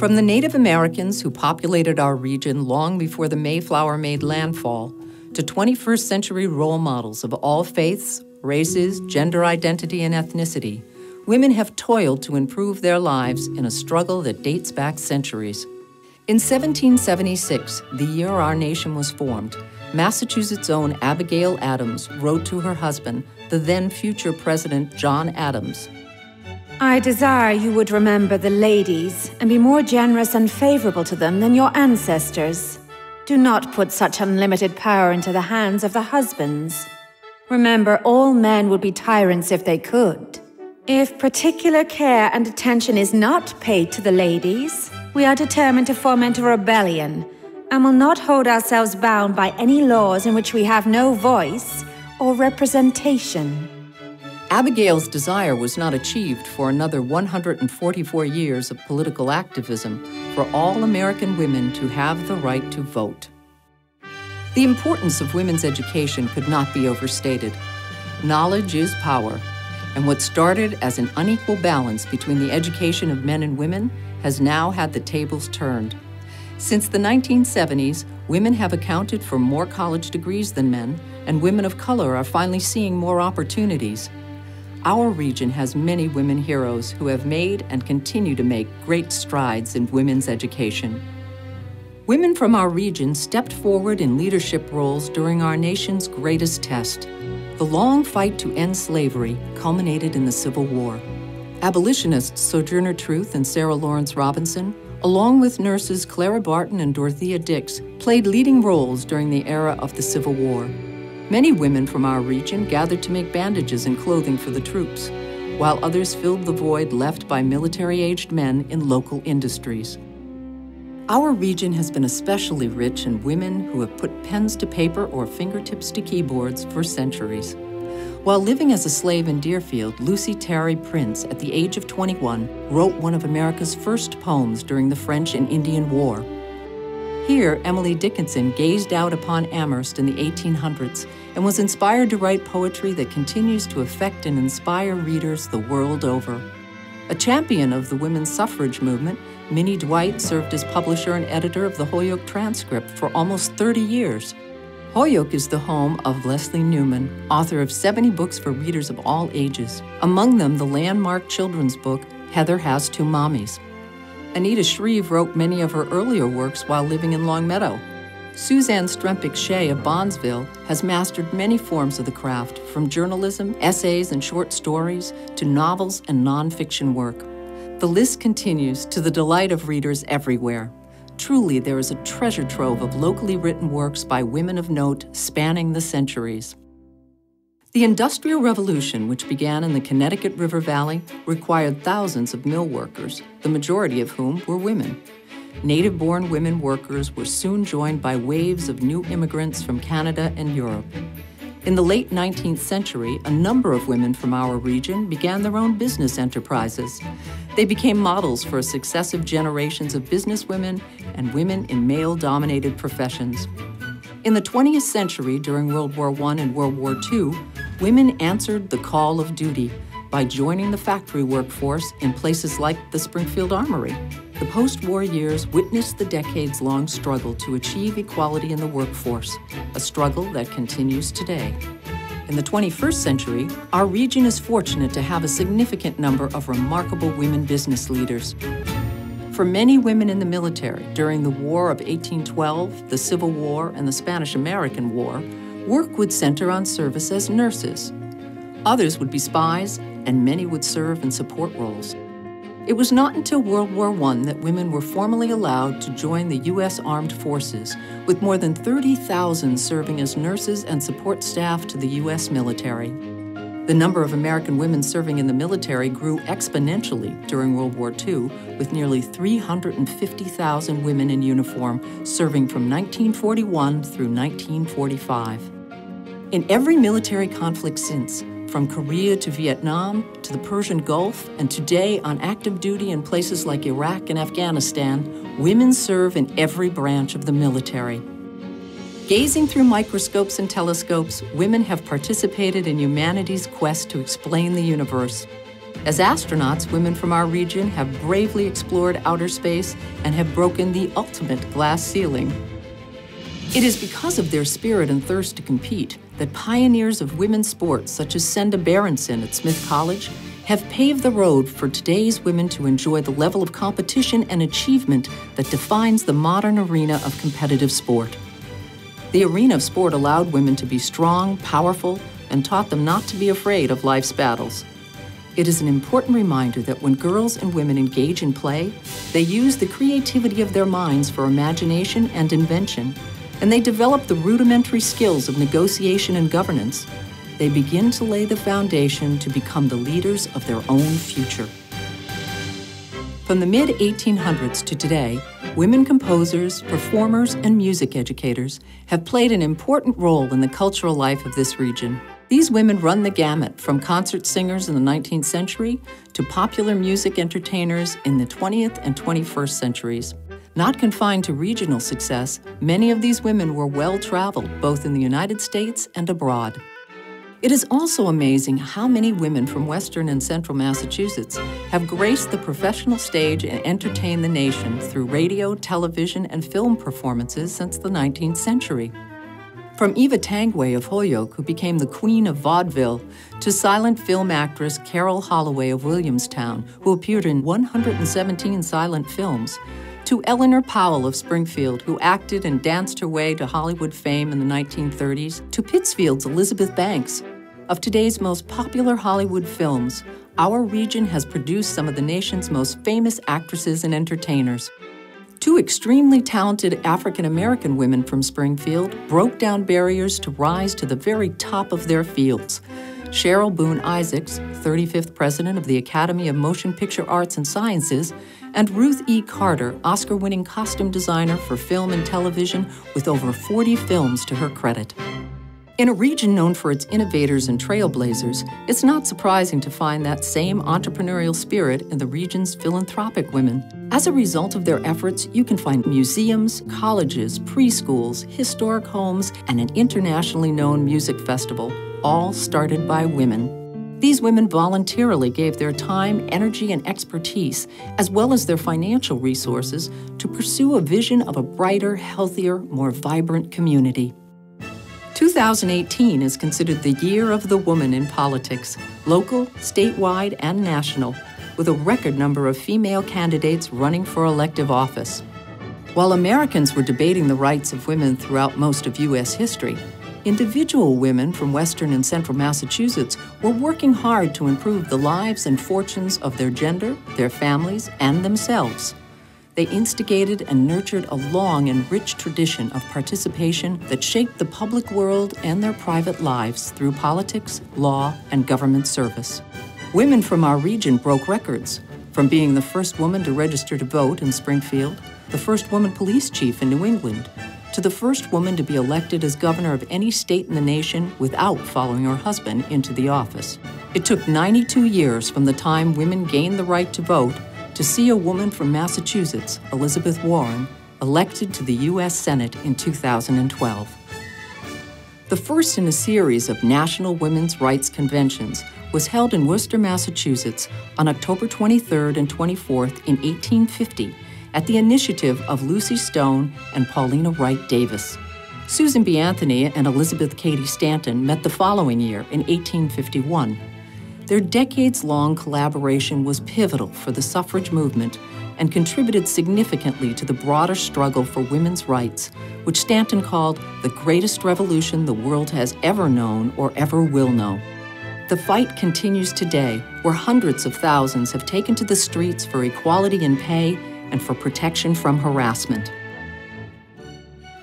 From the Native Americans who populated our region long before the Mayflower made landfall, to 21st century role models of all faiths, races, gender identity, and ethnicity, women have toiled to improve their lives in a struggle that dates back centuries. In 1776, the year our nation was formed, Massachusetts' own Abigail Adams wrote to her husband, the then future President John Adams, "I desire you would remember the ladies and be more generous and favorable to them than your ancestors. Do not put such unlimited power into the hands of the husbands. Remember, all men would be tyrants if they could. If particular care and attention is not paid to the ladies, we are determined to foment a rebellion and will not hold ourselves bound by any laws in which we have no voice or representation." Abigail's desire was not achieved for another 144 years of political activism for all American women to have the right to vote. The importance of women's education could not be overstated. Knowledge is power, and what started as an unequal balance between the education of men and women has now had the tables turned. Since the 1970s, women have accounted for more college degrees than men, and women of color are finally seeing more opportunities. Our region has many women heroes who have made and continue to make great strides in women's education. Women from our region stepped forward in leadership roles during our nation's greatest test. The long fight to end slavery culminated in the Civil War. Abolitionists Sojourner Truth and Sarah Lawrence Robinson, along with nurses Clara Barton and Dorothea Dix, played leading roles during the era of the Civil War. Many women from our region gathered to make bandages and clothing for the troops, while others filled the void left by military-aged men in local industries. Our region has been especially rich in women who have put pens to paper or fingertips to keyboards for centuries. While living as a slave in Deerfield, Lucy Terry Prince, at the age of 21, wrote one of America's first poems during the French and Indian War. Here, Emily Dickinson gazed out upon Amherst in the 1800s and was inspired to write poetry that continues to affect and inspire readers the world over. A champion of the women's suffrage movement, Minnie Dwight served as publisher and editor of the Holyoke Transcript for almost 30 years. Holyoke is the home of Leslie Newman, author of 70 books for readers of all ages, among them the landmark children's book, Heather Has Two Mommies. Anita Shreve wrote many of her earlier works while living in Longmeadow. Suzanne Strempek Shea of Bonneville has mastered many forms of the craft, from journalism, essays, and short stories to novels and nonfiction work. The list continues, to the delight of readers everywhere. Truly, there is a treasure trove of locally written works by women of note spanning the centuries. The Industrial Revolution, which began in the Connecticut River Valley, required thousands of mill workers, the majority of whom were women. Native-born women workers were soon joined by waves of new immigrants from Canada and Europe. In the late 19th century, a number of women from our region began their own business enterprises. They became models for successive generations of businesswomen and women in male-dominated professions. In the 20th century, during World War I and World War II, women answered the call of duty by joining the factory workforce in places like the Springfield Armory. The post-war years witnessed the decades-long struggle to achieve equality in the workforce, a struggle that continues today. In the 21st century, our region is fortunate to have a significant number of remarkable women business leaders. For many women in the military during the War of 1812, the Civil War, and the Spanish-American War, work would center on service as nurses. Others would be spies, and many would serve in support roles. It was not until World War I that women were formally allowed to join the U.S. Armed Forces, with more than 30,000 serving as nurses and support staff to the U.S. military. The number of American women serving in the military grew exponentially during World War II, with nearly 350,000 women in uniform serving from 1941 through 1945. In every military conflict since, from Korea to Vietnam, to the Persian Gulf, and today on active duty in places like Iraq and Afghanistan, women serve in every branch of the military. Gazing through microscopes and telescopes, women have participated in humanity's quest to explain the universe. As astronauts, women from our region have bravely explored outer space and have broken the ultimate glass ceiling. It is because of their spirit and thirst to compete that pioneers of women's sports, such as Senda Berenson at Smith College, have paved the road for today's women to enjoy the level of competition and achievement that defines the modern arena of competitive sport. The arena of sport allowed women to be strong, powerful, and taught them not to be afraid of life's battles. It is an important reminder that when girls and women engage in play, they use the creativity of their minds for imagination and invention, and they develop the rudimentary skills of negotiation and governance. They begin to lay the foundation to become the leaders of their own future. From the mid-1800s to today, women composers, performers, and music educators have played an important role in the cultural life of this region. These women run the gamut from concert singers in the 19th century to popular music entertainers in the 20th and 21st centuries. Not confined to regional success, many of these women were well-traveled both in the United States and abroad. It is also amazing how many women from Western and Central Massachusetts have graced the professional stage and entertained the nation through radio, television, and film performances since the 19th century. From Eva Tangway of Holyoke, who became the queen of vaudeville, to silent film actress Carol Holloway of Williamstown, who appeared in 117 silent films, to Eleanor Powell of Springfield, who acted and danced her way to Hollywood fame in the 1930s, to Pittsfield's Elizabeth Banks. Of today's most popular Hollywood films, our region has produced some of the nation's most famous actresses and entertainers. Two extremely talented African-American women from Springfield broke down barriers to rise to the very top of their fields. Cheryl Boone Isaacs, 35th President of the Academy of Motion Picture Arts and Sciences, and Ruth E. Carter, Oscar-winning costume designer for film and television with over 40 films to her credit. In a region known for its innovators and trailblazers, it's not surprising to find that same entrepreneurial spirit in the region's philanthropic women. As a result of their efforts, you can find museums, colleges, preschools, historic homes, and an internationally known music festival, all started by women. These women voluntarily gave their time, energy, and expertise, as well as their financial resources, to pursue a vision of a brighter, healthier, more vibrant community. 2018 is considered the year of the woman in politics, local, statewide, and national, with a record number of female candidates running for elective office. While Americans were debating the rights of women throughout most of U.S. history, individual women from Western and Central Massachusetts were working hard to improve the lives and fortunes of their gender, their families, and themselves. They instigated and nurtured a long and rich tradition of participation that shaped the public world and their private lives through politics, law, and government service. Women from our region broke records, from being the first woman to register to vote in Springfield, the first woman police chief in New England, to the first woman to be elected as governor of any state in the nation without following her husband into the office. It took 92 years from the time women gained the right to vote to see a woman from Massachusetts, Elizabeth Warren, elected to the U.S. Senate in 2012. The first in a series of national women's rights conventions was held in Worcester, Massachusetts on October 23rd and 24th in 1850 at the initiative of Lucy Stone and Paulina Wright Davis. Susan B. Anthony and Elizabeth Cady Stanton met the following year in 1851. Their decades-long collaboration was pivotal for the suffrage movement and contributed significantly to the broader struggle for women's rights, which Stanton called the greatest revolution the world has ever known or ever will know. The fight continues today, where hundreds of thousands have taken to the streets for equality in pay and for protection from harassment.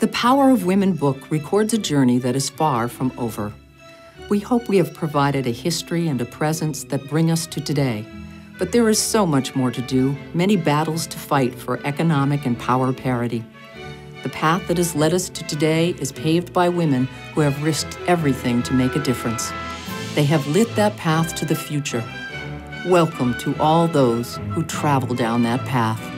The Power of Women book records a journey that is far from over. We hope we have provided a history and a presence that bring us to today. But there is so much more to do, many battles to fight for economic and power parity. The path that has led us to today is paved by women who have risked everything to make a difference. They have lit that path to the future. Welcome to all those who travel down that path.